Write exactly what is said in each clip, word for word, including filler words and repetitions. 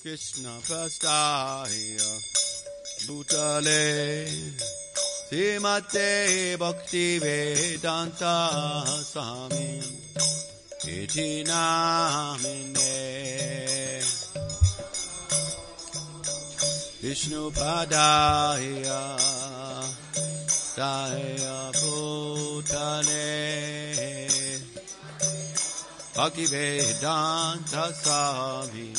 Krishna prastaya bhutale simate bhakti vedanta sami iti namine Vishnu padaya daya bhutale bhakti vedanta sami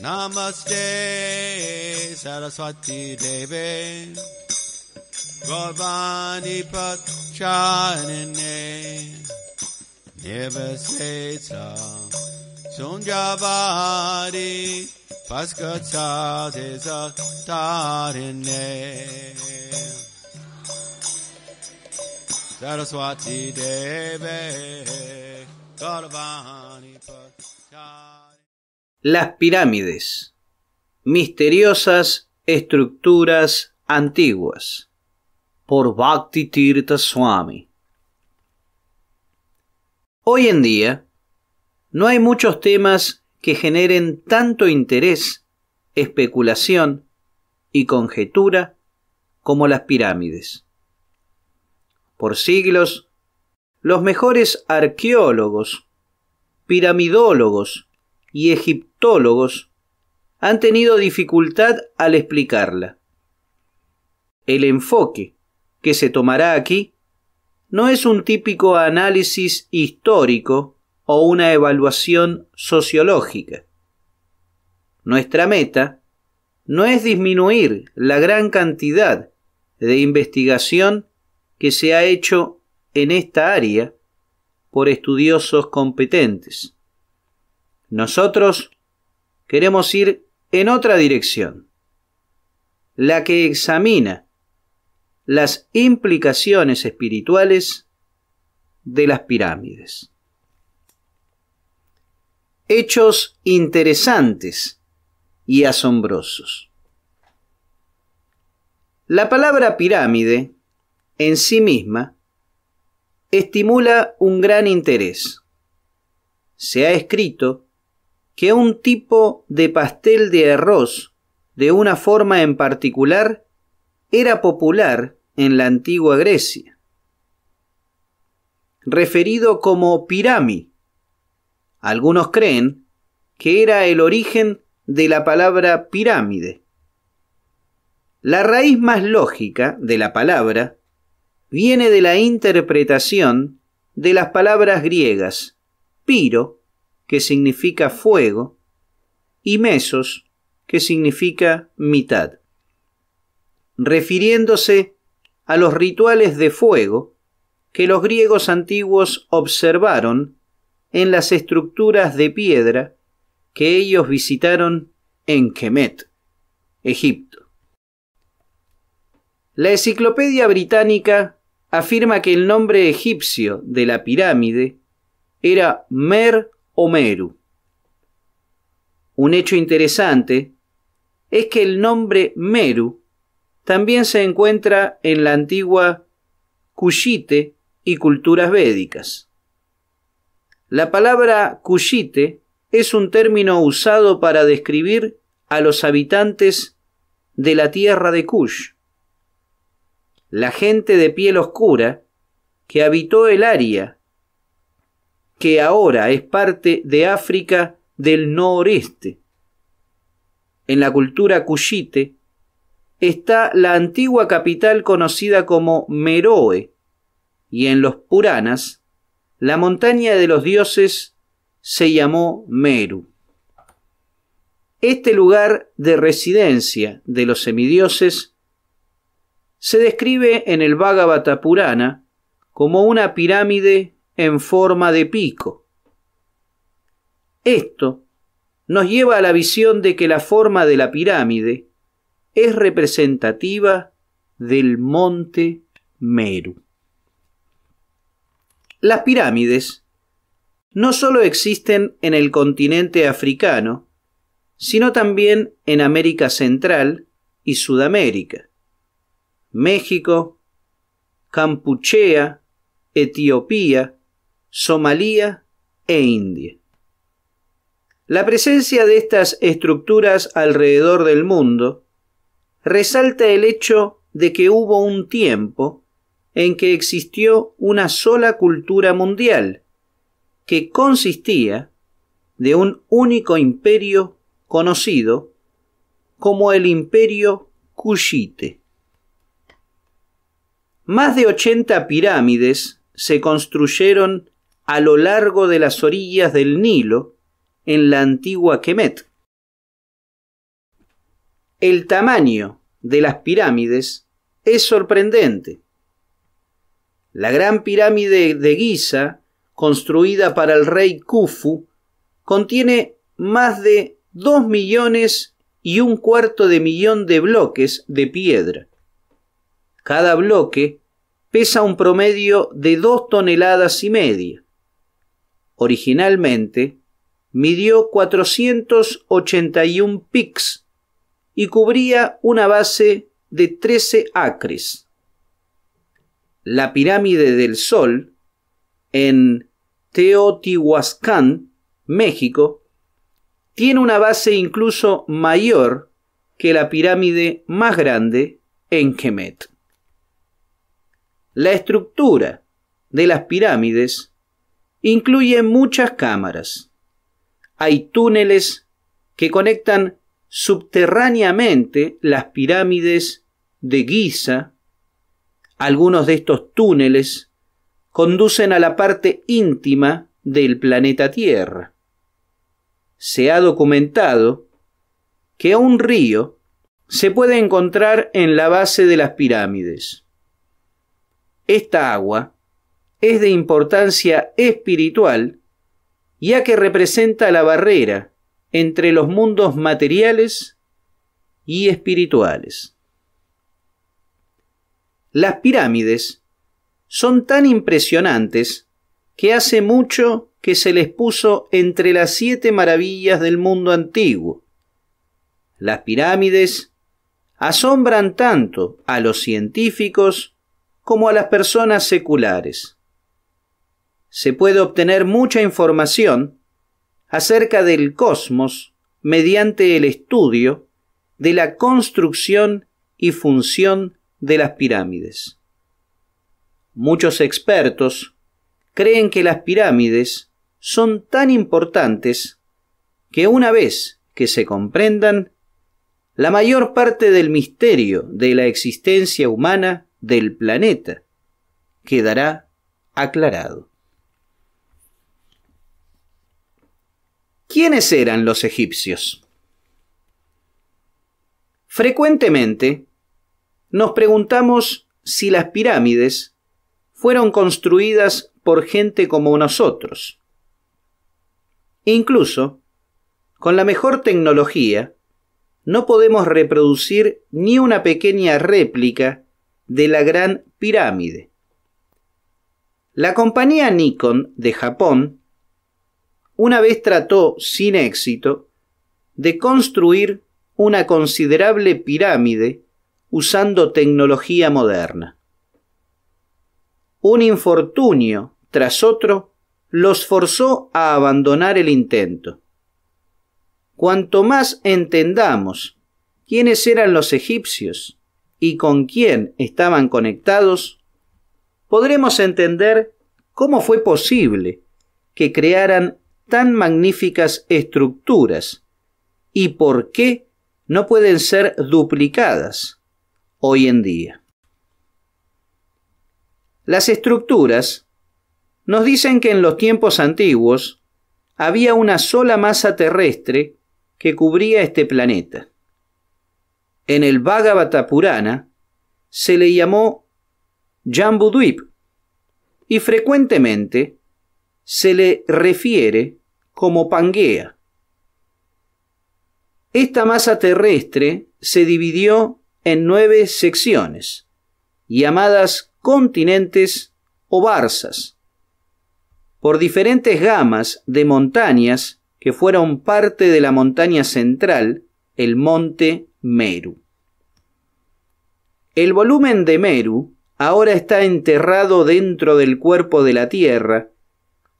Namaste Saraswati Deve Gaurvani Pachanine Devaseta Sunjavari Paskatsa Desatarine Saraswati Deve Las pirámides, misteriosas estructuras antiguas, por Bhakti Tirtha Swami. Hoy en día, no hay muchos temas que generen tanto interés, especulación y conjetura como las pirámides. Por siglos, los mejores arqueólogos, piramidólogos y egiptólogos han tenido dificultad al explicarla. El enfoque que se tomará aquí no es un típico análisis histórico o una evaluación sociológica. Nuestra meta no es disminuir la gran cantidad de investigación que se ha hecho en esta área por estudiosos competentes. Nosotros queremos ir en otra dirección, la que examina las implicaciones espirituales de las pirámides. Hechos interesantes y asombrosos. La palabra pirámide en sí misma estimula un gran interés. Se ha escrito que un tipo de pastel de arroz de una forma en particular era popular en la antigua Grecia, referido como pirámide. Algunos creen que era el origen de la palabra pirámide. La raíz más lógica de la palabra viene de la interpretación de las palabras griegas piro, que significa fuego, y mesos, que significa mitad, refiriéndose a los rituales de fuego que los griegos antiguos observaron en las estructuras de piedra que ellos visitaron en Kemet, Egipto. La Enciclopedia Británica afirma que el nombre egipcio de la pirámide era Mer o Meru. Un hecho interesante es que el nombre Meru también se encuentra en la antigua Kushite y culturas védicas. La palabra Kushite es un término usado para describir a los habitantes de la tierra de Kush. La gente de piel oscura que habitó el área que ahora es parte de África del noreste. En la cultura kushite está la antigua capital conocida como Meroe y en los Puranas la montaña de los dioses se llamó Meru. Este lugar de residencia de los semidioses se describe en el Bhagavata Purana como una pirámide en forma de pico. Esto nos lleva a la visión de que la forma de la pirámide es representativa del monte Meru. Las pirámides no solo existen en el continente africano, sino también en América Central y Sudamérica. México, Campuchea, Etiopía, Somalia e India. La presencia de estas estructuras alrededor del mundo resalta el hecho de que hubo un tiempo en que existió una sola cultura mundial, que consistía de un único imperio conocido como el Imperio Kushite. Más de ochenta pirámides se construyeron a lo largo de las orillas del Nilo en la antigua Kemet. El tamaño de las pirámides es sorprendente. La gran pirámide de Giza, construida para el rey Khufu, contiene más de dos millones y un cuarto de millón de bloques de piedra. Cada bloque pesa un promedio de dos toneladas y media. Originalmente midió cuatrocientos ochenta y un pics y cubría una base de trece acres. La pirámide del Sol, en Teotihuacán, México, tiene una base incluso mayor que la pirámide más grande en Kemet. La estructura de las pirámides incluye muchas cámaras. Hay túneles que conectan subterráneamente las pirámides de Giza. Algunos de estos túneles conducen a la parte íntima del planeta Tierra. Se ha documentado que un río se puede encontrar en la base de las pirámides. Esta agua es de importancia espiritual, ya que representa la barrera entre los mundos materiales y espirituales. Las pirámides son tan impresionantes que hace mucho que se les puso entre las siete maravillas del mundo antiguo. Las pirámides asombran tanto a los científicos como a las personas seculares. Se puede obtener mucha información acerca del cosmos mediante el estudio de la construcción y función de las pirámides. Muchos expertos creen que las pirámides son tan importantes que una vez que se comprendan, la mayor parte del misterio de la existencia humana del planeta quedará aclarado. ¿Quiénes eran los egipcios? Frecuentemente nos preguntamos si las pirámides fueron construidas por gente como nosotros. Incluso con la mejor tecnología no podemos reproducir ni una pequeña réplica de la Gran Pirámide. La compañía Nikon de Japón una vez trató, sin éxito, de construir una considerable pirámide usando tecnología moderna. Un infortunio tras otro los forzó a abandonar el intento. Cuanto más entendamos quiénes eran los egipcios y con quién estaban conectados, podremos entender cómo fue posible que crearan tan magníficas estructuras y por qué no pueden ser duplicadas hoy en día. Las estructuras nos dicen que en los tiempos antiguos había una sola masa terrestre que cubría este planeta. En el Bhagavata Purana se le llamó Jambudwip y frecuentemente se le refiere como Pangea. Esta masa terrestre se dividió en nueve secciones, llamadas continentes o barzas, por diferentes gamas de montañas que fueron parte de la montaña central, el monte Meru. El volumen de Meru ahora está enterrado dentro del cuerpo de la Tierra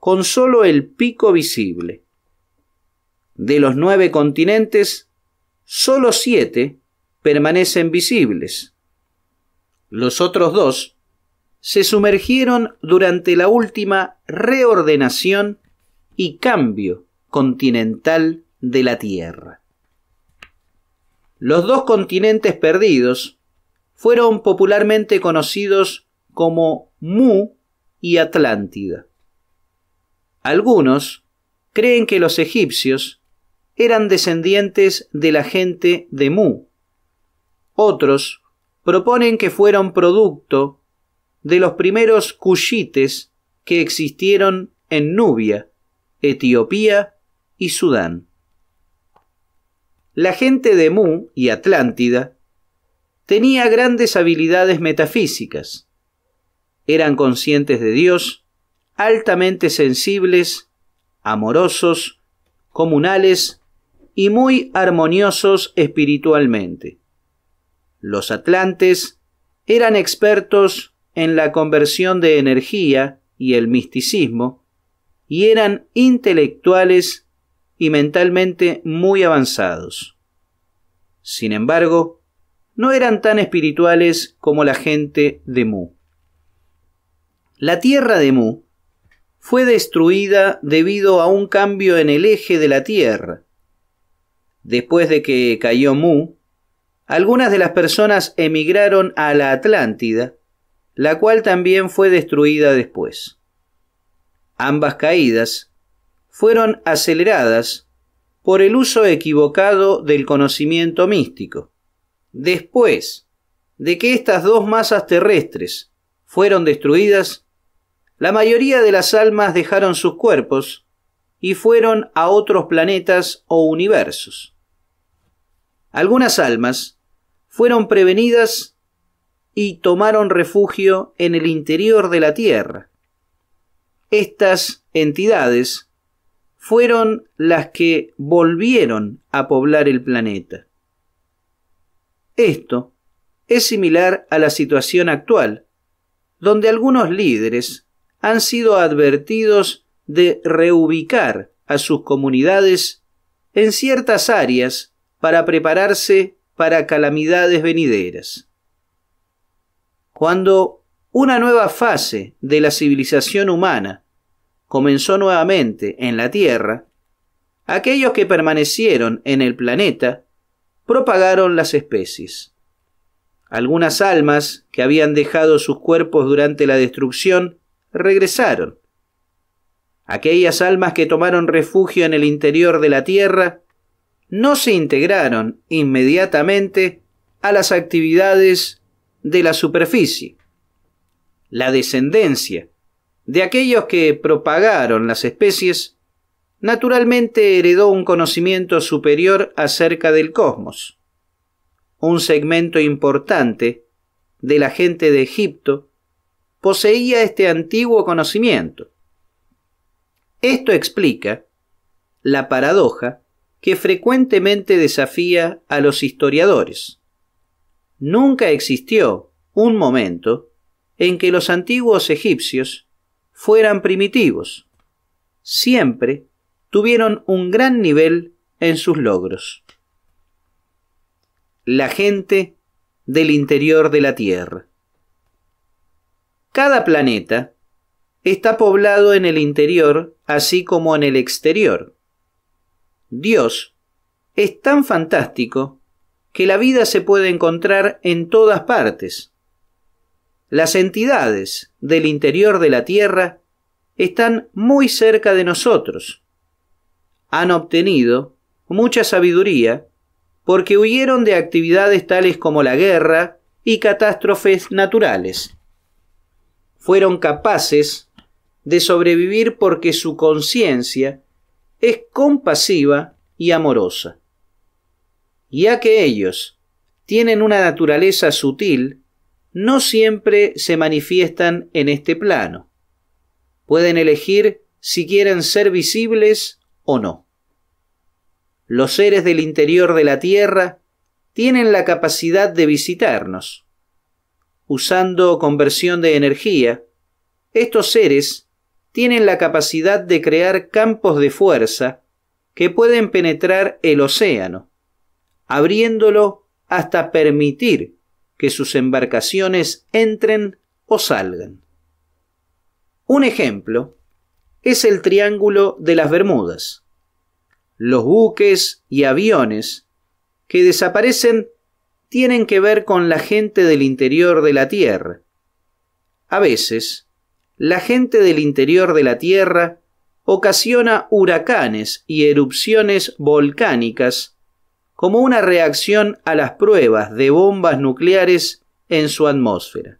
con solo el pico visible. De los nueve continentes, solo siete permanecen visibles. Los otros dos se sumergieron durante la última reordenación y cambio continental de la Tierra. Los dos continentes perdidos fueron popularmente conocidos como Mu y Atlántida. Algunos creen que los egipcios eran descendientes de la gente de Mu. Otros proponen que fueron producto de los primeros kushites que existieron en Nubia, Etiopía y Sudán. La gente de Mu y Atlántida tenía grandes habilidades metafísicas. Eran conscientes de Dios, altamente sensibles, amorosos, comunales y muy armoniosos espiritualmente. Los atlantes eran expertos en la conversión de energía y el misticismo, y eran intelectuales y mentalmente muy avanzados. Sin embargo, no eran tan espirituales como la gente de Mu. La tierra de Mu fue destruida debido a un cambio en el eje de la Tierra. Después de que cayó Mu, algunas de las personas emigraron a la Atlántida, la cual también fue destruida después. Ambas caídas fueron aceleradas por el uso equivocado del conocimiento místico. Después de que estas dos masas terrestres fueron destruidas, la mayoría de las almas dejaron sus cuerpos y fueron a otros planetas o universos. Algunas almas fueron prevenidas y tomaron refugio en el interior de la Tierra. Estas entidades fueron las que volvieron a poblar el planeta. Esto es similar a la situación actual, donde algunos líderes han sido advertidos de reubicar a sus comunidades en ciertas áreas para prepararse para calamidades venideras. Cuando una nueva fase de la civilización humana comenzó nuevamente en la Tierra, aquellos que permanecieron en el planeta propagaron las especies. Algunas almas que habían dejado sus cuerpos durante la destrucción regresaron. Aquellas almas que tomaron refugio en el interior de la Tierra no se integraron inmediatamente a las actividades de la superficie. La descendencia de aquellos que propagaron las especies naturalmente heredó un conocimiento superior acerca del cosmos. Un segmento importante de la gente de Egipto poseía este antiguo conocimiento. Esto explica la paradoja que frecuentemente desafía a los historiadores. Nunca existió un momento en que los antiguos egipcios fueran primitivos. Siempre tuvieron un gran nivel en sus logros. La gente del interior de la Tierra. Cada planeta está poblado en el interior, así como en el exterior. Dios es tan fantástico que la vida se puede encontrar en todas partes. Las entidades del interior de la Tierra están muy cerca de nosotros. Han obtenido mucha sabiduría porque huyeron de actividades tales como la guerra y catástrofes naturales. Fueron capaces de sobrevivir porque su conciencia es compasiva y amorosa. Ya que ellos tienen una naturaleza sutil, no siempre se manifiestan en este plano. Pueden elegir si quieren ser visibles o no. Los seres del interior de la Tierra tienen la capacidad de visitarnos. Usando conversión de energía, estos seres tienen la capacidad de crear campos de fuerza que pueden penetrar el océano, abriéndolo hasta permitir que sus embarcaciones entren o salgan. Un ejemplo es el Triángulo de las Bermudas. Los buques y aviones que desaparecen tienen que ver con la gente del interior de la Tierra. A veces, la gente del interior de la Tierra ocasiona huracanes y erupciones volcánicas como una reacción a las pruebas de bombas nucleares en su atmósfera.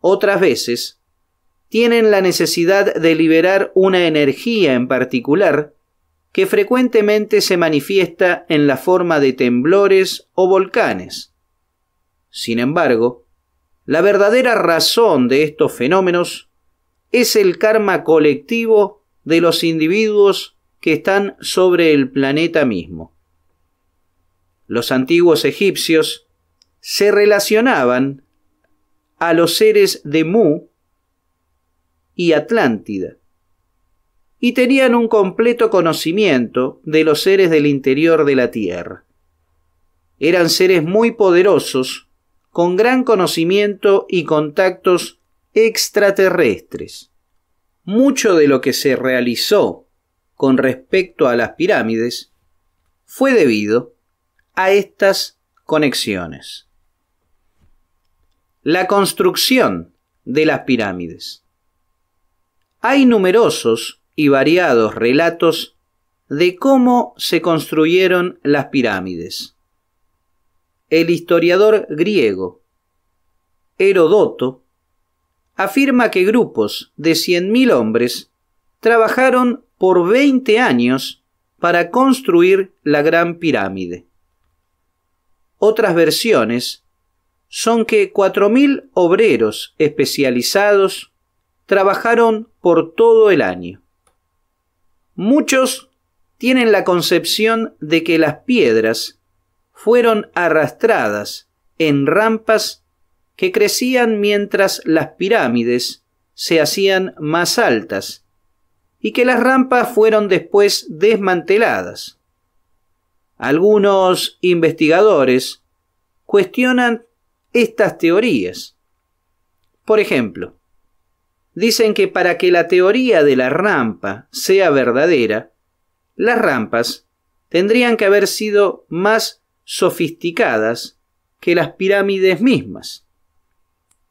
Otras veces, tienen la necesidad de liberar una energía en particular que frecuentemente se manifiesta en la forma de temblores o volcanes. Sin embargo, la verdadera razón de estos fenómenos es el karma colectivo de los individuos que están sobre el planeta mismo. Los antiguos egipcios se relacionaban a los seres de Mu y Atlántida, y tenían un completo conocimiento de los seres del interior de la Tierra. Eran seres muy poderosos, con gran conocimiento y contactos extraterrestres. Mucho de lo que se realizó con respecto a las pirámides fue debido a estas conexiones. La construcción de las pirámides. Hay numerosos y variados relatos de cómo se construyeron las pirámides. El historiador griego Heródoto afirma que grupos de cien mil hombres trabajaron por veinte años para construir la Gran Pirámide. Otras versiones son que cuatro mil obreros especializados trabajaron por todo el año. Muchos tienen la concepción de que las piedras fueron arrastradas en rampas que crecían mientras las pirámides se hacían más altas y que las rampas fueron después desmanteladas. Algunos investigadores cuestionan estas teorías. Por ejemplo, dicen que para que la teoría de la rampa sea verdadera, las rampas tendrían que haber sido más sofisticadas que las pirámides mismas.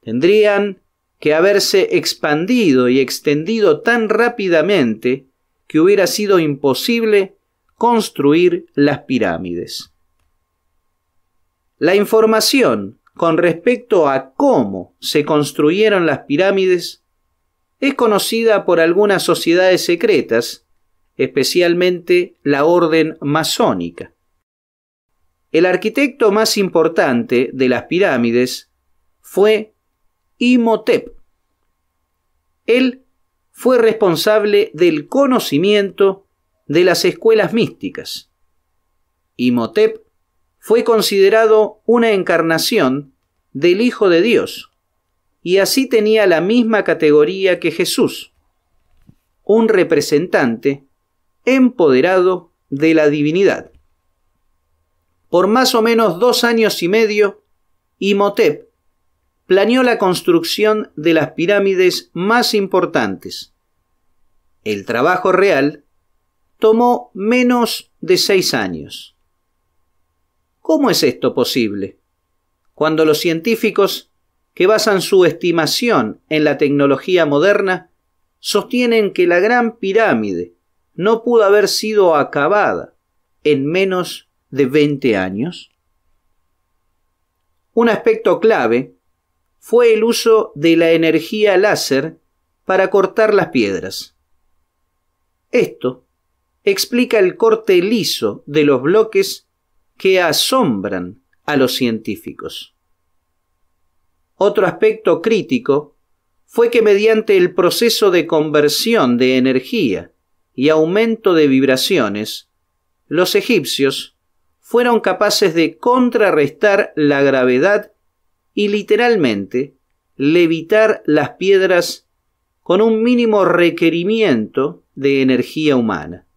Tendrían que haberse expandido y extendido tan rápidamente que hubiera sido imposible construir las pirámides. La información con respecto a cómo se construyeron las pirámides es conocida por algunas sociedades secretas, especialmente la orden masónica. El arquitecto más importante de las pirámides fue Imhotep. Él fue responsable del conocimiento de las escuelas místicas. Imhotep fue considerado una encarnación del Hijo de Dios, y así tenía la misma categoría que Jesús, un representante empoderado de la divinidad. Por más o menos dos años y medio, Imhotep planeó la construcción de las pirámides más importantes. El trabajo real tomó menos de seis años. ¿Cómo es esto posible, cuando los científicos que basan su estimación en la tecnología moderna, sostienen que la Gran Pirámide no pudo haber sido acabada en menos de veinte años? Un aspecto clave fue el uso de la energía láser para cortar las piedras. Esto explica el corte liso de los bloques que asombran a los científicos. Otro aspecto crítico fue que mediante el proceso de conversión de energía y aumento de vibraciones, los egipcios fueron capaces de contrarrestar la gravedad y literalmente levitar las piedras con un mínimo requerimiento de energía humana.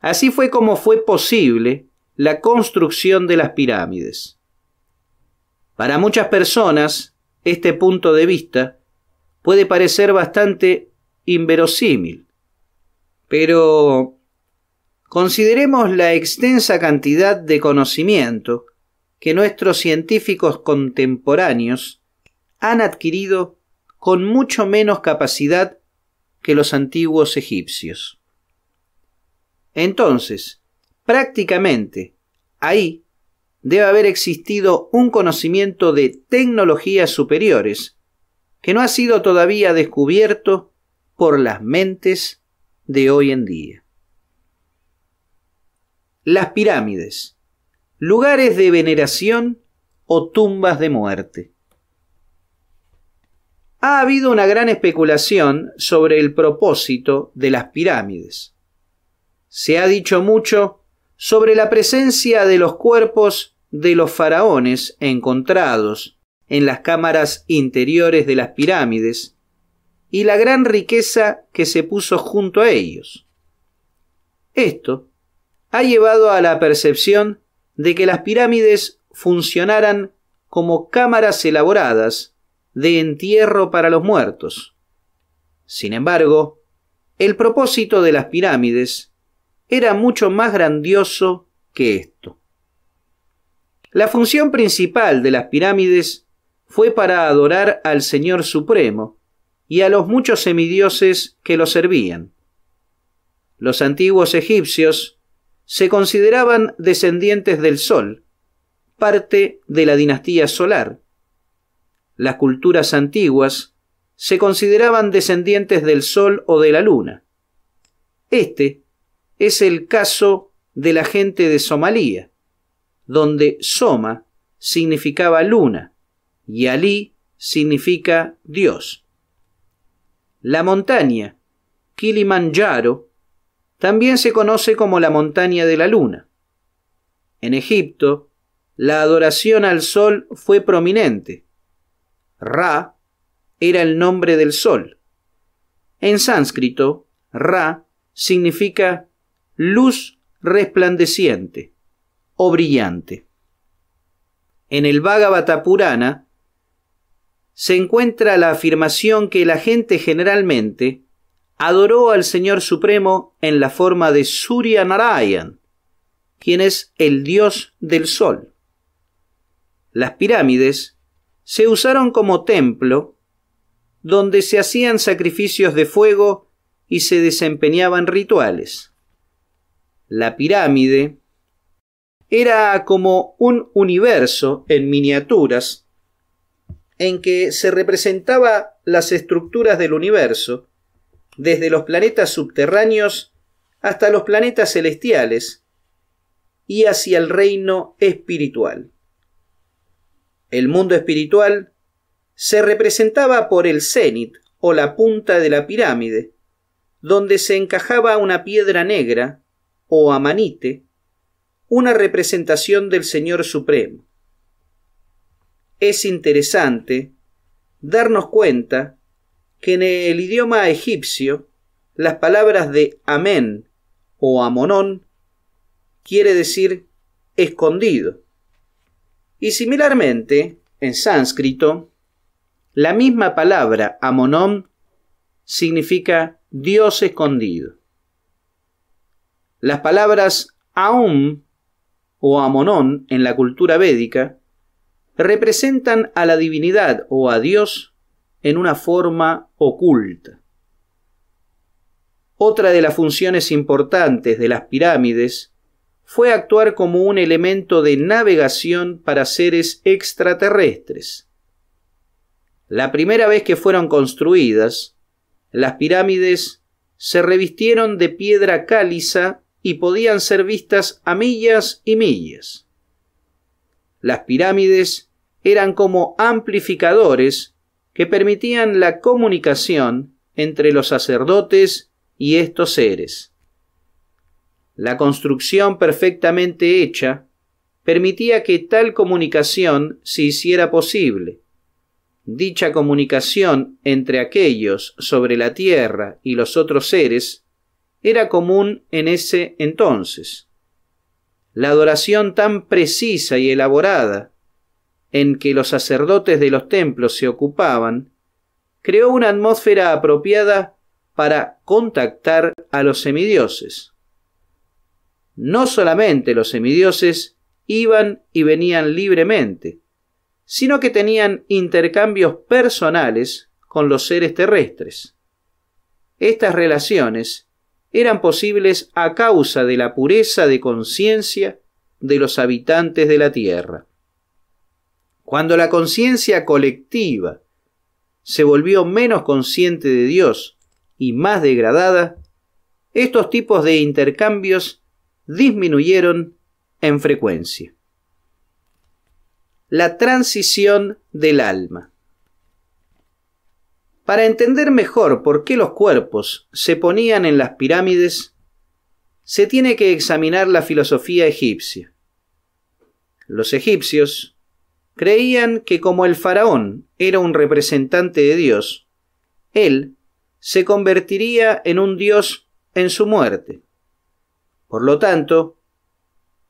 Así fue como fue posible la construcción de las pirámides. Para muchas personas, este punto de vista puede parecer bastante inverosímil, pero consideremos la extensa cantidad de conocimiento que nuestros científicos contemporáneos han adquirido con mucho menos capacidad que los antiguos egipcios. Entonces, prácticamente, ahí debe haber existido un conocimiento de tecnologías superiores que no ha sido todavía descubierto por las mentes de hoy en día. Las pirámides, lugares de veneración o tumbas de muerte. Ha habido una gran especulación sobre el propósito de las pirámides. Se ha dicho mucho sobre la presencia de los cuerpos de los faraones encontrados en las cámaras interiores de las pirámides y la gran riqueza que se puso junto a ellos. Esto ha llevado a la percepción de que las pirámides funcionaran como cámaras elaboradas de entierro para los muertos. Sin embargo, el propósito de las pirámides era mucho más grandioso que esto. La función principal de las pirámides fue para adorar al Señor Supremo y a los muchos semidioses que lo servían. Los antiguos egipcios se consideraban descendientes del Sol, parte de la dinastía solar. Las culturas antiguas se consideraban descendientes del Sol o de la Luna. Este es el caso de la gente de Somalia, donde Soma significaba luna y Alí significa Dios. La montaña Kilimanjaro también se conoce como la montaña de la luna. En Egipto, la adoración al sol fue prominente. Ra era el nombre del sol. En sánscrito, Ra significa luz resplandeciente o brillante. En el Bhagavata Purana se encuentra la afirmación que la gente generalmente adoró al Señor Supremo en la forma de Surya Narayan, quien es el dios del sol. Las pirámides se usaron como templo donde se hacían sacrificios de fuego y se desempeñaban rituales. La pirámide era como un universo en miniaturas en que se representaba las estructuras del universo, desde los planetas subterráneos hasta los planetas celestiales y hacia el reino espiritual. El mundo espiritual se representaba por el cenit o la punta de la pirámide, donde se encajaba una piedra negra o amanite, una representación del Señor Supremo. Es interesante darnos cuenta que en el idioma egipcio las palabras de amén o amonón quiere decir escondido. Y similarmente, en sánscrito, la misma palabra amonón significa Dios escondido. Las palabras Aum o Amonón en la cultura védica representan a la divinidad o a Dios en una forma oculta. Otra de las funciones importantes de las pirámides fue actuar como un elemento de navegación para seres extraterrestres. La primera vez que fueron construidas, las pirámides se revistieron de piedra caliza y podían ser vistas a millas y millas. Las pirámides eran como amplificadores que permitían la comunicación entre los sacerdotes y estos seres. La construcción perfectamente hecha permitía que tal comunicación se hiciera posible, Dicha comunicación entre aquellos sobre la tierra y los otros seres era común en ese entonces. La adoración tan precisa y elaborada en que los sacerdotes de los templos se ocupaban creó una atmósfera apropiada para contactar a los semidioses. No solamente los semidioses iban y venían libremente, sino que tenían intercambios personales con los seres terrestres. Estas relaciones eran posibles a causa de la pureza de conciencia de los habitantes de la Tierra. Cuando la conciencia colectiva se volvió menos consciente de Dios y más degradada, estos tipos de intercambios disminuyeron en frecuencia. La transición del alma. Para entender mejor por qué los cuerpos se ponían en las pirámides, se tiene que examinar la filosofía egipcia. Los egipcios creían que como el faraón era un representante de Dios, él se convertiría en un dios en su muerte. Por lo tanto,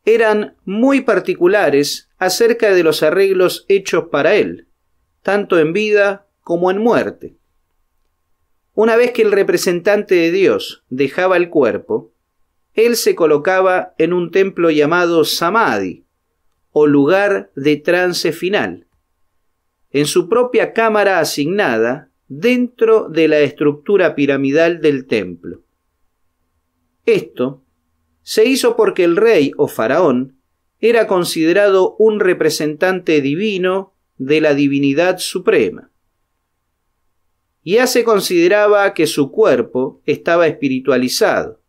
eran muy particulares acerca de los arreglos hechos para él, tanto en vida como en muerte. Una vez que el representante de Dios dejaba el cuerpo, él se colocaba en un templo llamado Samadhi, o lugar de trance final, en su propia cámara asignada dentro de la estructura piramidal del templo. Esto se hizo porque el rey o faraón era considerado un representante divino de la divinidad suprema. Ya se consideraba que su cuerpo estaba espiritualizado,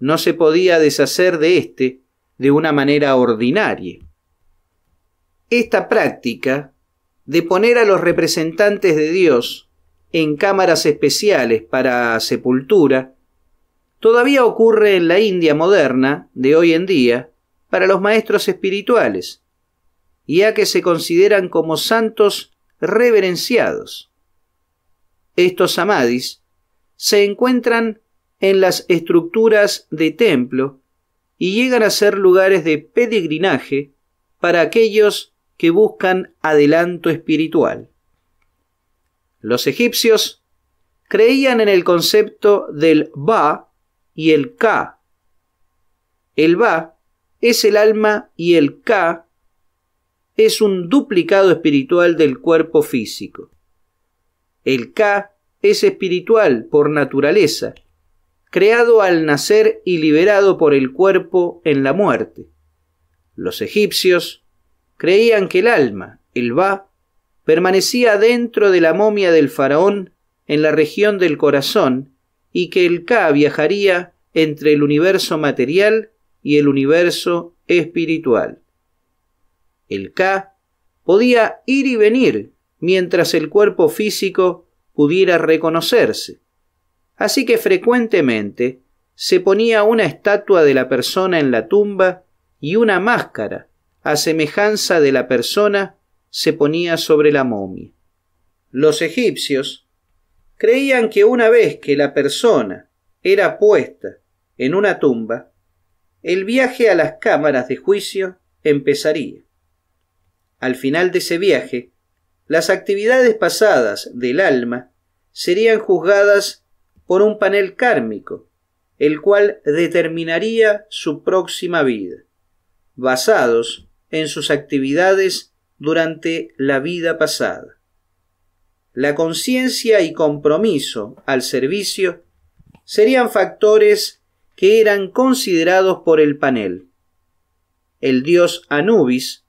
no se podía deshacer de éste de una manera ordinaria. Esta práctica de poner a los representantes de Dios en cámaras especiales para sepultura todavía ocurre en la India moderna de hoy en día para los maestros espirituales, ya que se consideran como santos reverenciados. Estos samadhis se encuentran en las estructuras de templo y llegan a ser lugares de peregrinaje para aquellos que buscan adelanto espiritual. Los egipcios creían en el concepto del Ba y el Ka. El Ba es el alma y el Ka es un duplicado espiritual del cuerpo físico. El Ka es espiritual por naturaleza, creado al nacer y liberado por el cuerpo en la muerte. Los egipcios creían que el alma, el Ba, permanecía dentro de la momia del faraón en la región del corazón y que el Ka viajaría entre el universo material y el universo espiritual. El Ka podía ir y venir mientras el cuerpo físico pudiera reconocerse, así que frecuentemente se ponía una estatua de la persona en la tumba y una máscara a semejanza de la persona se ponía sobre la momia. Los egipcios creían que una vez que la persona era puesta en una tumba, el viaje a las cámaras de juicio empezaría. Al final de ese viaje, las actividades pasadas del alma serían juzgadas por un panel kármico, el cual determinaría su próxima vida, basados en sus actividades durante la vida pasada. La conciencia y compromiso al servicio serían factores que eran considerados por el panel. El dios Anubis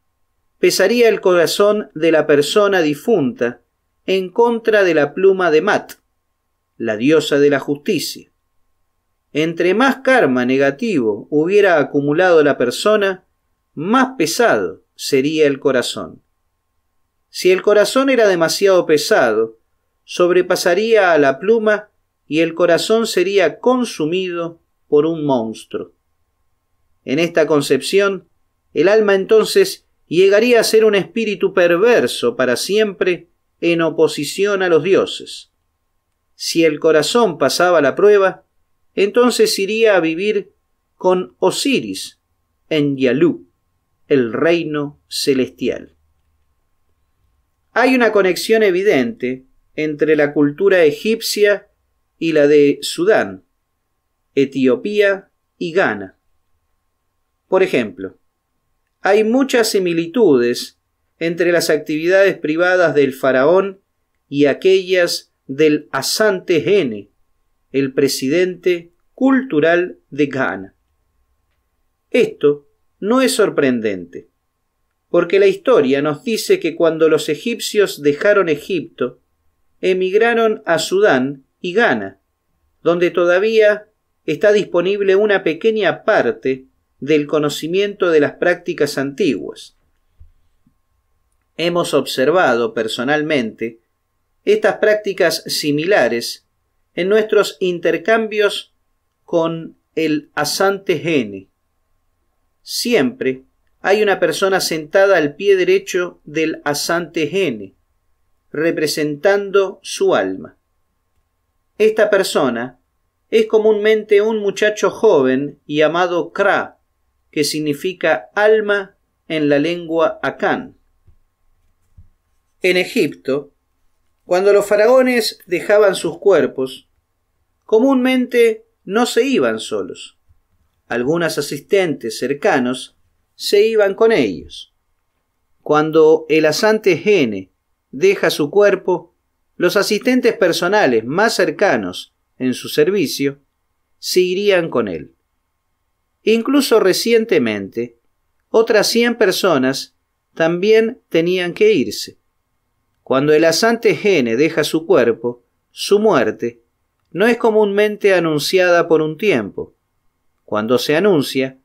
pesaría el corazón de la persona difunta en contra de la pluma de Mat, la diosa de la justicia. Entre más karma negativo hubiera acumulado la persona, más pesado sería el corazón. Si el corazón era demasiado pesado, sobrepasaría a la pluma y el corazón sería consumido por un monstruo. En esta concepción, el alma entonces llegaría a ser un espíritu perverso para siempre en oposición a los dioses. Si el corazón pasaba la prueba, entonces iría a vivir con Osiris en Yalú, el reino celestial. Hay una conexión evidente entre la cultura egipcia y la de Sudán, Etiopía y Ghana. Por ejemplo, hay muchas similitudes entre las actividades privadas del faraón y aquellas del Asantehene, el presidente cultural de Ghana. Esto no es sorprendente, porque la historia nos dice que cuando los egipcios dejaron Egipto, emigraron a Sudán y Ghana, donde todavía está disponible una pequeña parte del conocimiento de las prácticas antiguas. Hemos observado personalmente estas prácticas similares en nuestros intercambios con el Asantehene. Siempre hay una persona sentada al pie derecho del Asantehene, representando su alma. Esta persona es comúnmente un muchacho joven llamado Kra, que significa alma en la lengua acán. En Egipto, cuando los faraones dejaban sus cuerpos, comúnmente no se iban solos. Algunos asistentes cercanos se iban con ellos. Cuando el Asantehene deja su cuerpo, los asistentes personales más cercanos en su servicio se irían con él. Incluso recientemente, otras cien personas también tenían que irse. Cuando el Asantehene deja su cuerpo, su muerte no es comúnmente anunciada por un tiempo. Cuando se anuncia,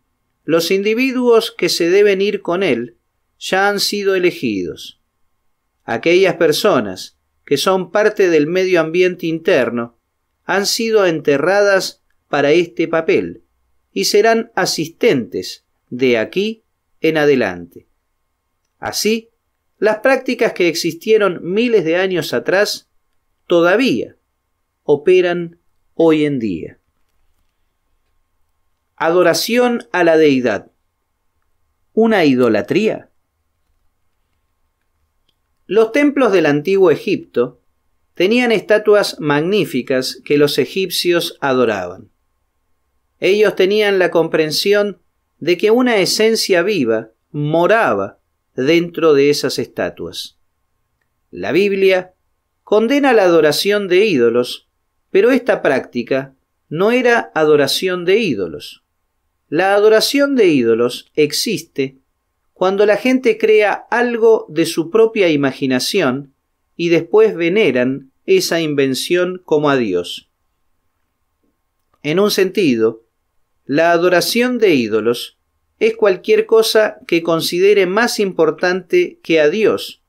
los individuos que se deben ir con él ya han sido elegidos. Aquellas personas que son parte del medio ambiente interno han sido enterradas para este papel y serán asistentes de aquí en adelante. Así, las prácticas que existieron miles de años atrás todavía operan hoy en día. Adoración a la deidad. ¿Una idolatría? Los templos del antiguo Egipto tenían estatuas magníficas que los egipcios adoraban. Ellos tenían la comprensión de que una esencia viva moraba dentro de esas estatuas. La Biblia condena la adoración de ídolos, pero esta práctica no era adoración de ídolos. La adoración de ídolos existe cuando la gente crea algo de su propia imaginación y después veneran esa invención como a Dios. En un sentido, la adoración de ídolos es cualquier cosa que considere más importante que a Dios,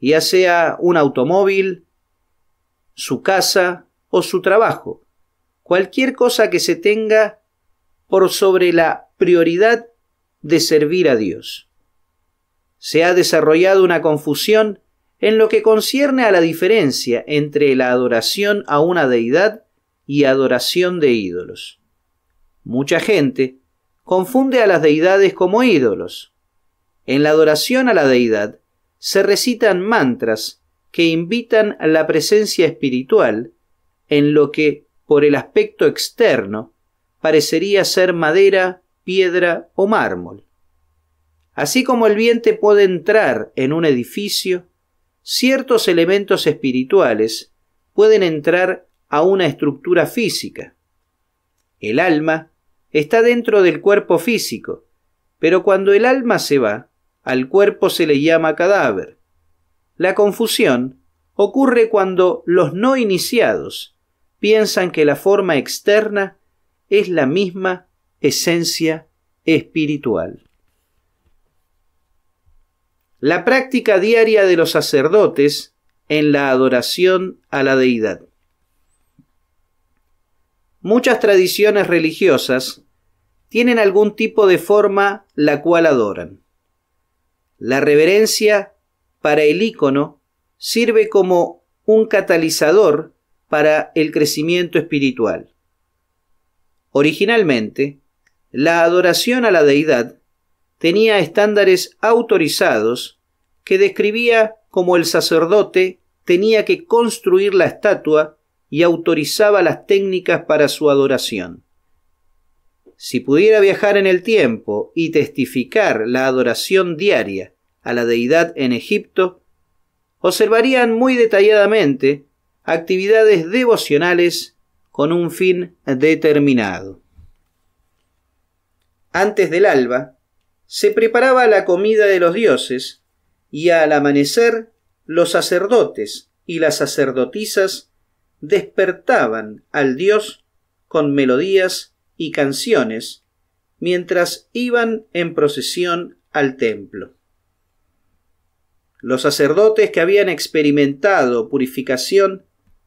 ya sea un automóvil, su casa o su trabajo, cualquier cosa que se tenga por sobre la prioridad de servir a Dios. Se ha desarrollado una confusión en lo que concierne a la diferencia entre la adoración a una deidad y adoración de ídolos. Mucha gente confunde a las deidades como ídolos. En la adoración a la deidad se recitan mantras que invitan a la presencia espiritual en lo que, por el aspecto externo, parecería ser madera, piedra o mármol. Así como el viento puede entrar en un edificio, ciertos elementos espirituales pueden entrar a una estructura física. El alma está dentro del cuerpo físico, pero cuando el alma se va, al cuerpo se le llama cadáver. La confusión ocurre cuando los no iniciados piensan que la forma externa es la misma esencia espiritual. La práctica diaria de los sacerdotes en la adoración a la deidad. Muchas tradiciones religiosas tienen algún tipo de forma la cual adoran. La reverencia para el ícono sirve como un catalizador para el crecimiento espiritual. Originalmente, la adoración a la deidad tenía estándares autorizados que describía cómo el sacerdote tenía que construir la estatua y autorizaba las técnicas para su adoración. Si pudiera viajar en el tiempo y testificar la adoración diaria a la deidad en Egipto, observarían muy detalladamente actividades devocionales con un fin determinado. Antes del alba, se preparaba la comida de los dioses y al amanecer los sacerdotes y las sacerdotisas despertaban al dios con melodías y canciones mientras iban en procesión al templo. Los sacerdotes que habían experimentado purificación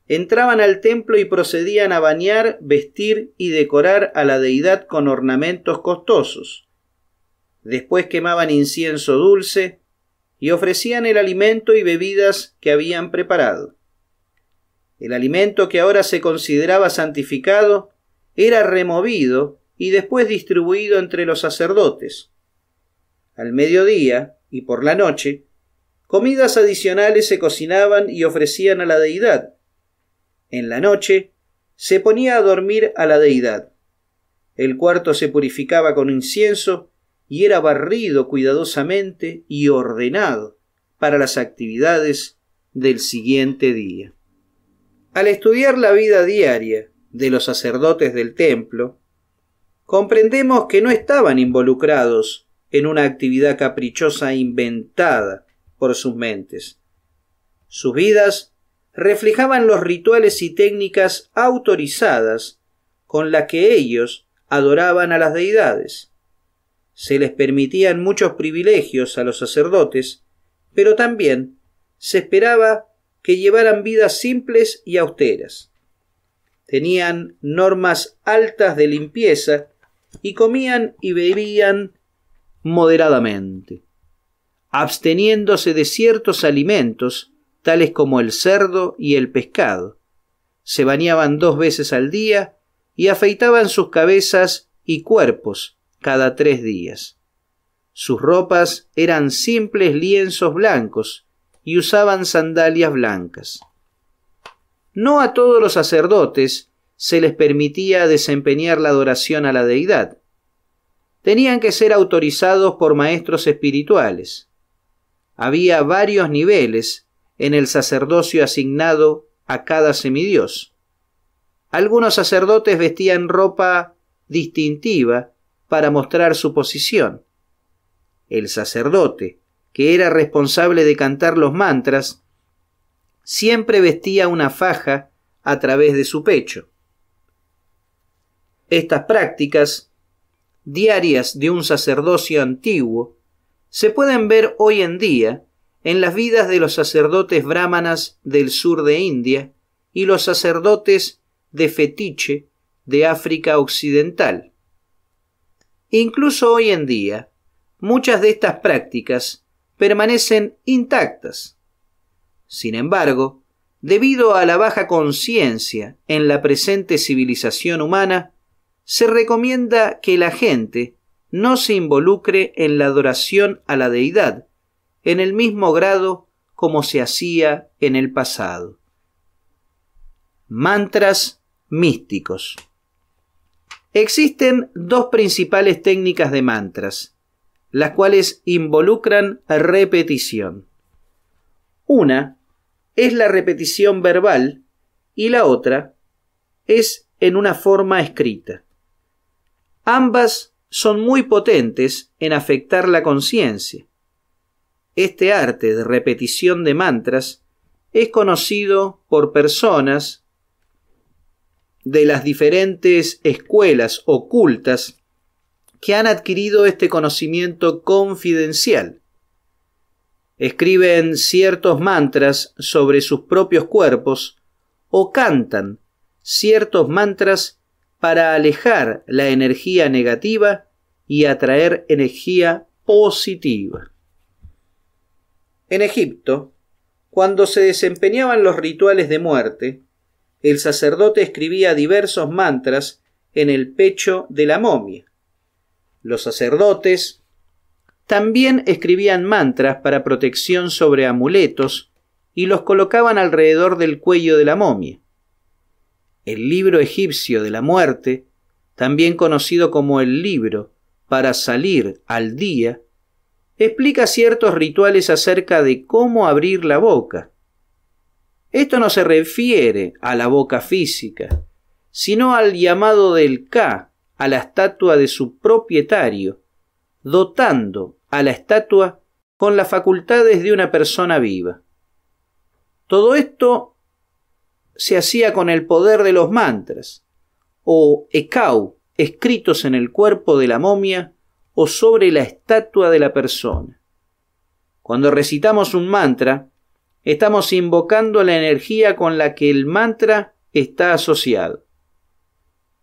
entraban al templo y procedían a bañar, vestir y decorar a la deidad con ornamentos costosos. Después quemaban incienso dulce y ofrecían el alimento y bebidas que habían preparado. El alimento que ahora se consideraba santificado era removido y después distribuido entre los sacerdotes. Al mediodía y por la noche, comidas adicionales se cocinaban y ofrecían a la deidad. En la noche se ponía a dormir a la deidad. El cuarto se purificaba con incienso y era barrido cuidadosamente y ordenado para las actividades del siguiente día. Al estudiar la vida diaria de los sacerdotes del templo, comprendemos que no estaban involucrados en una actividad caprichosa inventada por sus mentes. Sus vidas reflejaban los rituales y técnicas autorizadas con las que ellos adoraban a las deidades. Se les permitían muchos privilegios a los sacerdotes, pero también se esperaba que llevaran vidas simples y austeras. Tenían normas altas de limpieza y comían y bebían moderadamente, absteniéndose de ciertos alimentos tales como el cerdo y el pescado. Se bañaban dos veces al día y afeitaban sus cabezas y cuerpos cada tres días. Sus ropas eran simples lienzos blancos y usaban sandalias blancas. No a todos los sacerdotes se les permitía desempeñar la adoración a la deidad. Tenían que ser autorizados por maestros espirituales. Había varios niveles en el sacerdocio asignado a cada semidios. Algunos sacerdotes vestían ropa distintiva para mostrar su posición. El sacerdote, que era responsable de cantar los mantras, siempre vestía una faja a través de su pecho. Estas prácticas diarias de un sacerdocio antiguo se pueden ver hoy en día en las vidas de los sacerdotes brahmanas del sur de India y los sacerdotes de fetiche de África Occidental. Incluso hoy en día, muchas de estas prácticas permanecen intactas. Sin embargo, debido a la baja conciencia en la presente civilización humana, se recomienda que la gente no se involucre en la adoración a la deidad en el mismo grado como se hacía en el pasado. Mantras místicos. Existen dos principales técnicas de mantras, las cuales involucran repetición. Una es la repetición verbal y la otra es en una forma escrita. Ambas son muy potentes en afectar la conciencia. Este arte de repetición de mantras es conocido por personas de las diferentes escuelas ocultas que han adquirido este conocimiento confidencial. Escriben ciertos mantras sobre sus propios cuerpos o cantan ciertos mantras para alejar la energía negativa y atraer energía positiva. En Egipto, Cuando se desempeñaban los rituales de muerte, el sacerdote escribía diversos mantras en el pecho de la momia. Los sacerdotes también escribían mantras para protección sobre amuletos y los colocaban alrededor del cuello de la momia. El libro egipcio de la muerte, también conocido como el libro para salir al día, explica ciertos rituales acerca de cómo abrir la boca. Esto no se refiere a la boca física, sino al llamado del Ka a la estatua de su propietario, dotando a la estatua con las facultades de una persona viva. Todo esto se hacía con el poder de los mantras, o ekau, escritos en el cuerpo de la momia o sobre la estatua de la persona. Cuando recitamos un mantra, estamos invocando la energía con la que el mantra está asociado.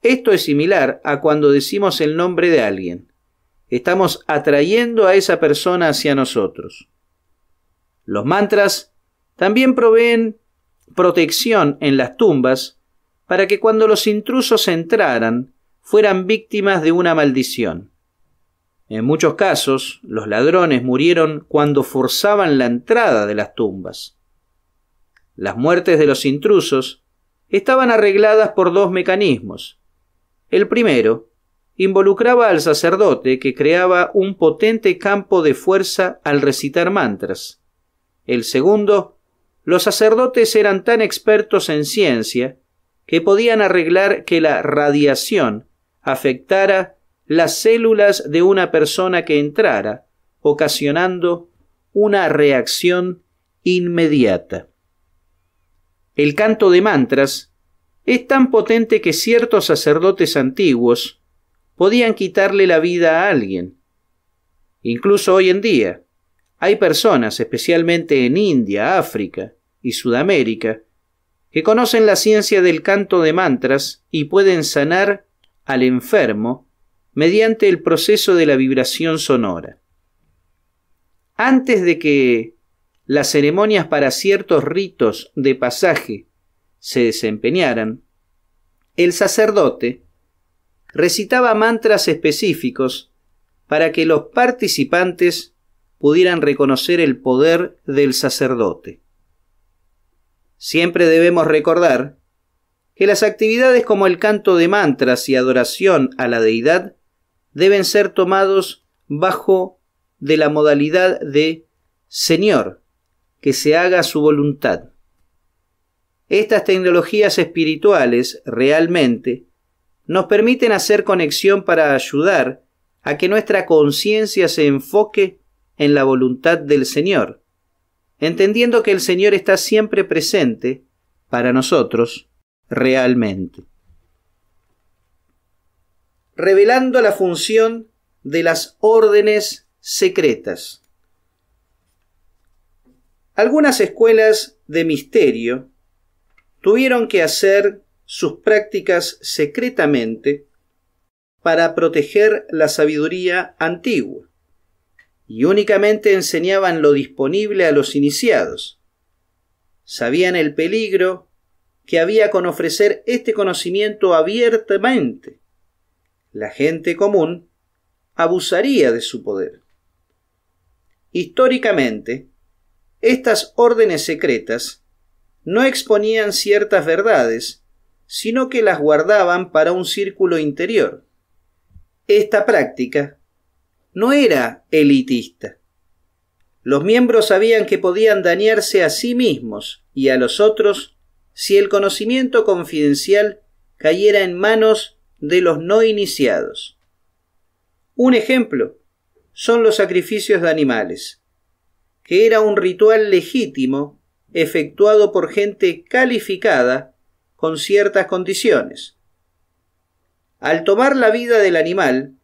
Esto es similar a cuando decimos el nombre de alguien. Estamos atrayendo a esa persona hacia nosotros. Los mantras también proveen protección en las tumbas para que cuando los intrusos entraran fueran víctimas de una maldición. En muchos casos, los ladrones murieron cuando forzaban la entrada de las tumbas. Las muertes de los intrusos estaban arregladas por dos mecanismos. El primero involucraba al sacerdote, que creaba un potente campo de fuerza al recitar mantras. El segundo, los sacerdotes eran tan expertos en ciencia que podían arreglar que la radiación afectara las células de una persona que entrara, ocasionando una reacción inmediata. El canto de mantras es tan potente que ciertos sacerdotes antiguos podían quitarle la vida a alguien. Incluso hoy en día, hay personas, especialmente en India, África y Sudamérica, que conocen la ciencia del canto de mantras y pueden sanar al enfermo mediante el proceso de la vibración sonora. Antes de que las ceremonias para ciertos ritos de pasaje se desempeñaran, el sacerdote recitaba mantras específicos para que los participantes pudieran reconocer el poder del sacerdote. Siempre debemos recordar que las actividades como el canto de mantras y adoración a la deidad deben ser tomados bajo de la modalidad de Señor, que se haga su voluntad. Estas tecnologías espirituales realmente nos permiten hacer conexión para ayudar a que nuestra conciencia se enfoque en la voluntad del Señor, entendiendo que el Señor está siempre presente para nosotros realmente. Revelando la función de las órdenes secretas. Algunas escuelas de misterio tuvieron que hacer sus prácticas secretamente para proteger la sabiduría antigua, y únicamente enseñaban lo disponible a los iniciados. Sabían el peligro que había con ofrecer este conocimiento abiertamente. La gente común abusaría de su poder. Históricamente, estas órdenes secretas no exponían ciertas verdades, sino que las guardaban para un círculo interior. Esta práctica no era elitista. Los miembros sabían que podían dañarse a sí mismos y a los otros si el conocimiento confidencial cayera en manos de los no iniciados. Un ejemplo son los sacrificios de animales, que era un ritual legítimo efectuado por gente calificada con ciertas condiciones. Al tomar la vida del animal,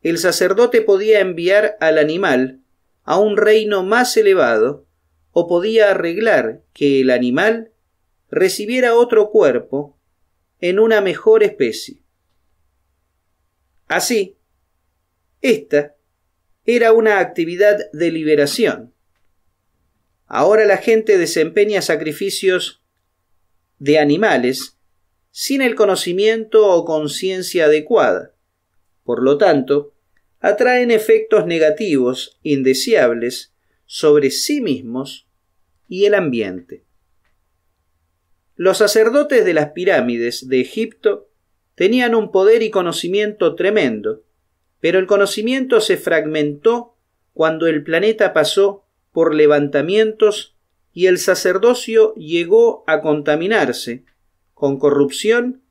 el sacerdote podía enviar al animal a un reino más elevado o podía arreglar que el animal recibiera otro cuerpo en una mejor especie. Así, esta era una actividad de liberación. Ahora la gente desempeña sacrificios de animales sin el conocimiento o conciencia adecuada. Por lo tanto, atraen efectos negativos, indeseables, sobre sí mismos y el ambiente. Los sacerdotes de las pirámides de Egipto tenían un poder y conocimiento tremendo, pero el conocimiento se fragmentó cuando el planeta pasó por levantamientos y el sacerdocio llegó a contaminarse con corrupción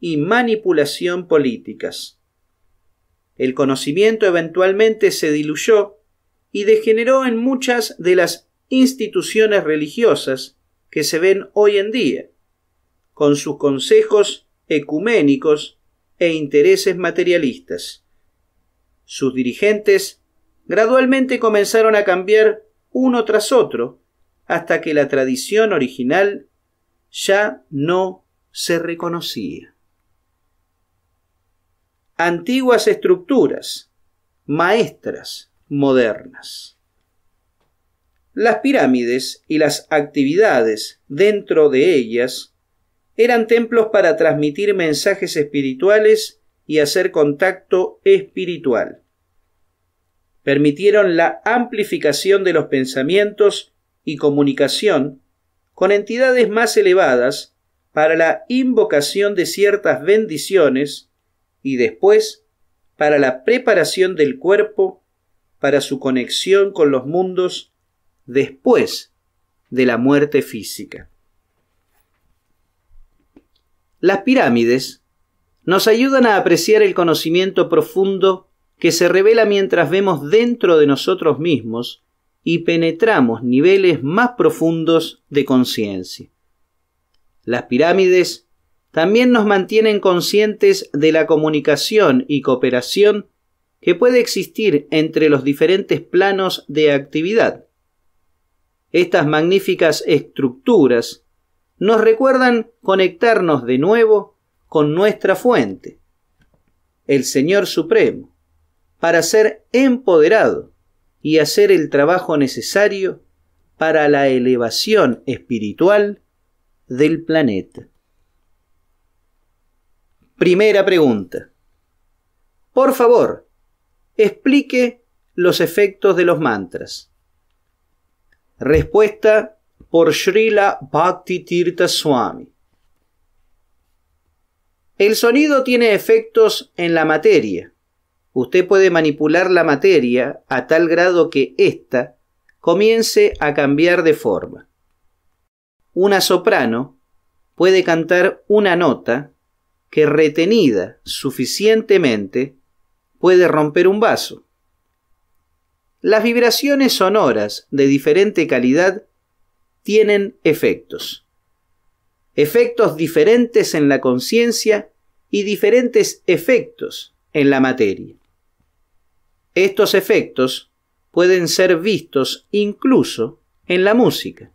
y manipulación políticas. El conocimiento eventualmente se diluyó y degeneró en muchas de las instituciones religiosas que se ven hoy en día, con sus consejos ecuménicos e intereses materialistas. Sus dirigentes gradualmente comenzaron a cambiar uno tras otro hasta que la tradición original ya no se reconocía. Antiguas estructuras, maestras modernas. Las pirámides y las actividades dentro de ellas eran templos para transmitir mensajes espirituales y hacer contacto espiritual. Permitieron la amplificación de los pensamientos y comunicación con entidades más elevadas para la invocación de ciertas bendiciones y después para la preparación del cuerpo para su conexión con los mundos después de la muerte física. Las pirámides nos ayudan a apreciar el conocimiento profundo que se revela mientras vemos dentro de nosotros mismos y penetramos niveles más profundos de conciencia. Las pirámides también nos mantienen conscientes de la comunicación y cooperación que puede existir entre los diferentes planos de actividad. Estas magníficas estructuras nos recuerdan conectarnos de nuevo con nuestra fuente, el Señor Supremo, para ser empoderado y hacer el trabajo necesario para la elevación espiritual del planeta. Primera pregunta. Por favor, explique los efectos de los mantras. Respuesta por Srila Bhakti Tirtha Swami. El sonido tiene efectos en la materia. Usted puede manipular la materia a tal grado que ésta comience a cambiar de forma. Una soprano puede cantar una nota que, retenida suficientemente, puede romper un vaso. Las vibraciones sonoras de diferente calidad tienen efectos. Efectos diferentes en la conciencia y diferentes efectos en la materia. Estos efectos pueden ser vistos incluso en la música.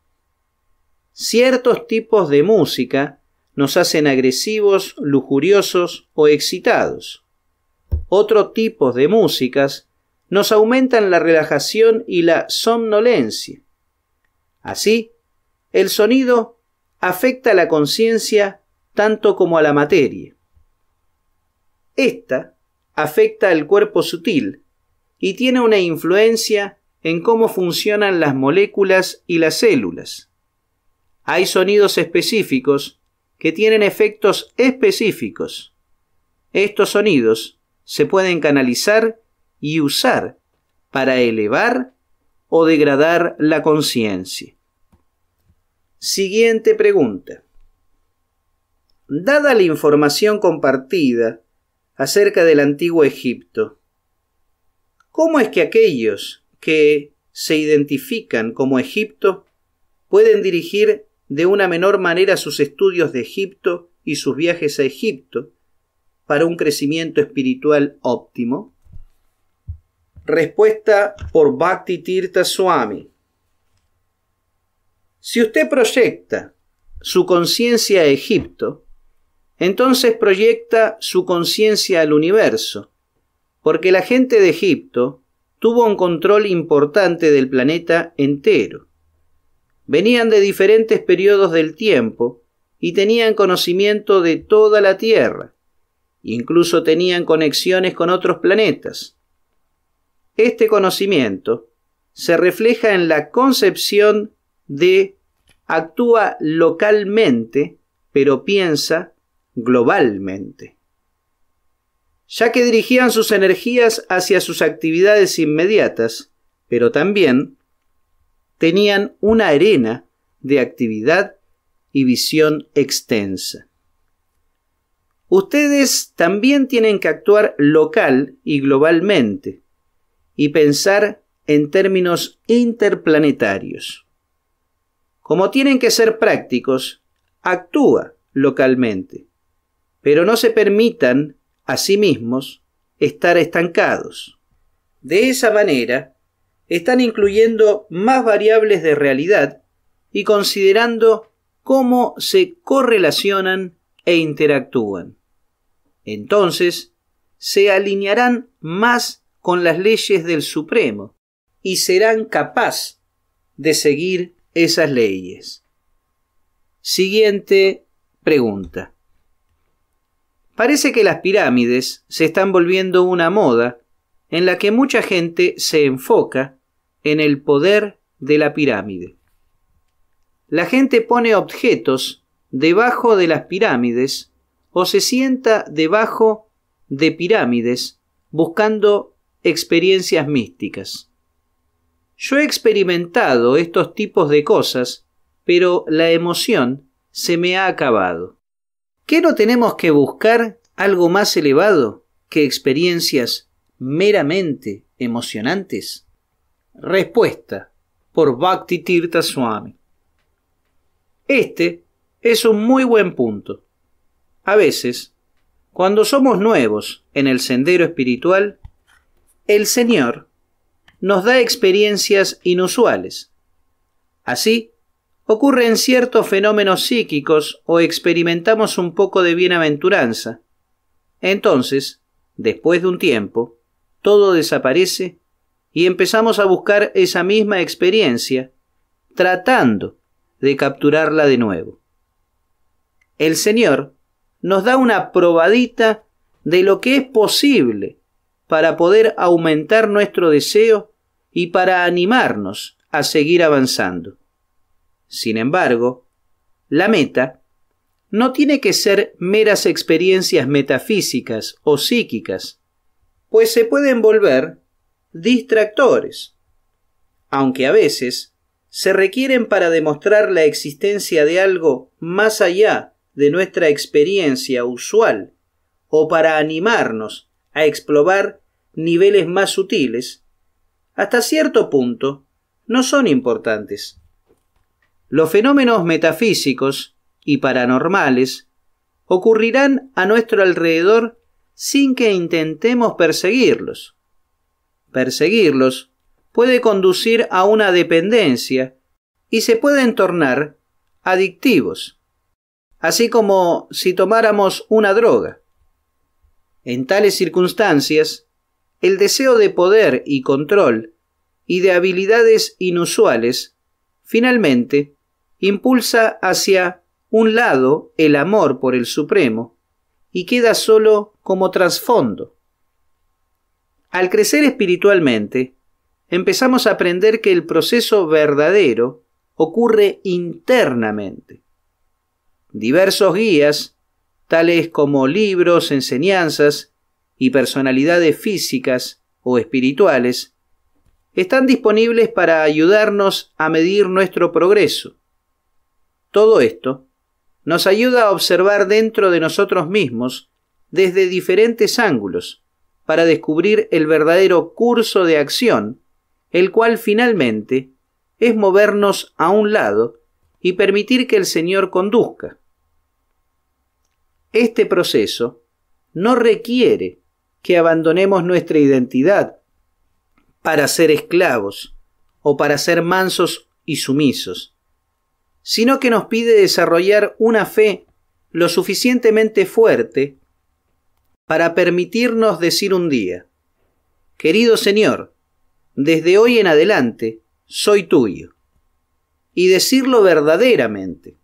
Ciertos tipos de música nos hacen agresivos, lujuriosos o excitados. Otros tipos de músicas nos aumentan la relajación y la somnolencia. Así, el sonido afecta a la conciencia tanto como a la materia. Esta afecta al cuerpo sutil y tiene una influencia en cómo funcionan las moléculas y las células. Hay sonidos específicos que tienen efectos específicos. Estos sonidos se pueden canalizar y usar para elevar o degradar la conciencia. Siguiente pregunta. Dada la información compartida acerca del antiguo Egipto, ¿cómo es que aquellos que se identifican como Egipto pueden dirigir de una menor manera sus estudios de Egipto y sus viajes a Egipto para un crecimiento espiritual óptimo? Respuesta por Bhakti Tirtha Swami. Si usted proyecta su conciencia a Egipto, entonces proyecta su conciencia al universo, porque la gente de Egipto tuvo un control importante del planeta entero. Venían de diferentes periodos del tiempo y tenían conocimiento de toda la Tierra. Incluso tenían conexiones con otros planetas. Este conocimiento se refleja en la concepción de actúa localmente, pero piensa globalmente. Ya que dirigían sus energías hacia sus actividades inmediatas, pero también tenían una arena de actividad y visión extensa. Ustedes también tienen que actuar local y globalmente y pensar en términos interplanetarios. Como tienen que ser prácticos, actúa localmente, pero no se permitan a sí mismos estar estancados. De esa manera, están incluyendo más variables de realidad y considerando cómo se correlacionan e interactúan. Entonces, se alinearán más con las leyes del Supremo y serán capaces de seguir esas leyes. Siguiente pregunta. Parece que las pirámides se están volviendo una moda en la que mucha gente se enfoca en el poder de la pirámide. La gente pone objetos debajo de las pirámides o se sienta debajo de pirámides buscando experiencias místicas. Yo he experimentado estos tipos de cosas, pero la emoción se me ha acabado. ¿Qué no tenemos que buscar algo más elevado que experiencias meramente emocionantes? Respuesta por Bhakti Tirtha Swami. Este es un muy buen punto. A veces, cuando somos nuevos en el sendero espiritual, el Señor nos da experiencias inusuales. Así, ocurren ciertos fenómenos psíquicos o experimentamos un poco de bienaventuranza. Entonces, después de un tiempo, todo desaparece y empezamos a buscar esa misma experiencia, tratando de capturarla de nuevo. El Señor nos da una probadita de lo que es posible para poder aumentar nuestro deseo y para animarnos a seguir avanzando. Sin embargo, la meta no tiene que ser meras experiencias metafísicas o psíquicas, pues se pueden volver distractores, aunque a veces se requieren para demostrar la existencia de algo más allá de nuestra experiencia usual o para animarnos a explorar niveles más sutiles. Hasta cierto punto no son importantes. Los fenómenos metafísicos y paranormales ocurrirán a nuestro alrededor sin que intentemos perseguirlos. Perseguirlos puede conducir a una dependencia y se pueden tornar adictivos, así como si tomáramos una droga. En tales circunstancias, el deseo de poder y control y de habilidades inusuales finalmente impulsa hacia un lado el amor por el Supremo y queda solo como trasfondo. Al crecer espiritualmente, empezamos a aprender que el proceso verdadero ocurre internamente. Diversos guías, tales como libros, enseñanzas y personalidades físicas o espirituales, están disponibles para ayudarnos a medir nuestro progreso. Todo esto nos ayuda a observar dentro de nosotros mismos desde diferentes ángulos para descubrir el verdadero curso de acción, el cual finalmente es movernos a un lado y permitir que el Señor conduzca. Este proceso no requiere que abandonemos nuestra identidad para ser esclavos o para ser mansos y sumisos, sino que nos pide desarrollar una fe lo suficientemente fuerte para permitirnos decir un día: querido Señor, desde hoy en adelante soy tuyo. y decirlo verdaderamente.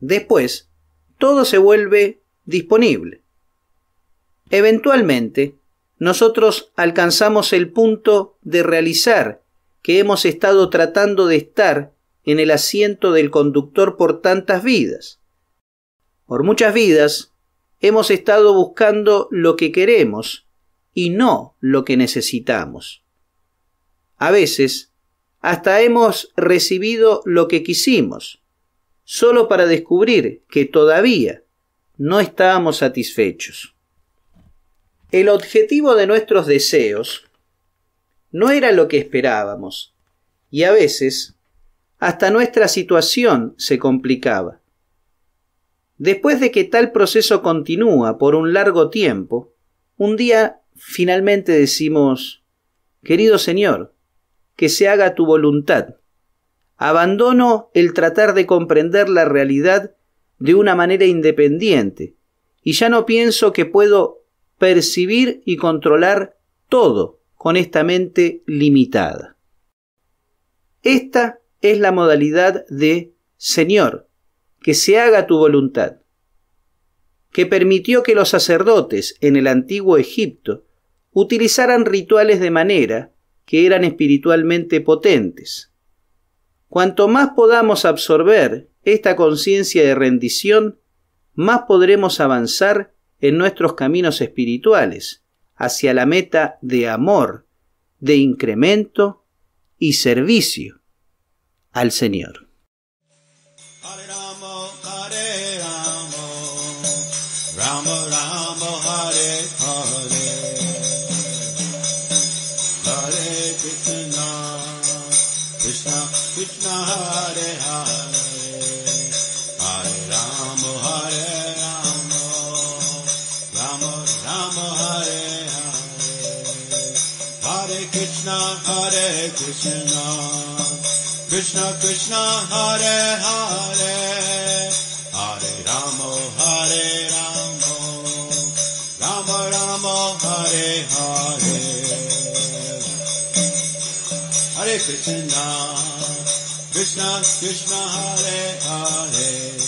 Después, todo se vuelve disponible. Eventualmente, nosotros alcanzamos el punto de realizar que hemos estado tratando de estar en el asiento del conductor por tantas vidas. Por muchas vidas, hemos estado buscando lo que queremos y no lo que necesitamos. A veces, hasta hemos recibido lo que quisimos, solo para descubrir que todavía no estábamos satisfechos. El objetivo de nuestros deseos no era lo que esperábamos, y a veces hasta nuestra situación se complicaba. Después de que tal proceso continúa por un largo tiempo, un día finalmente decimos: querido Señor, que se haga tu voluntad. Abandono el tratar de comprender la realidad de una manera independiente, y ya no pienso que puedo percibir y controlar todo con esta mente limitada. Esta es la modalidad de Señor, que se haga tu voluntad, que permitió que los sacerdotes en el antiguo Egipto utilizaran rituales de manera que eran espiritualmente potentes. Cuanto más podamos absorber esta conciencia de rendición, más podremos avanzar en nuestros caminos espirituales hacia la meta de amor, de incremento y servicio al Señor. Krishna Krishna Hare Hare Hare Rama Hare Rama Rama Rama Hare Hare Hare Krishna Krishna Krishna Hare Hare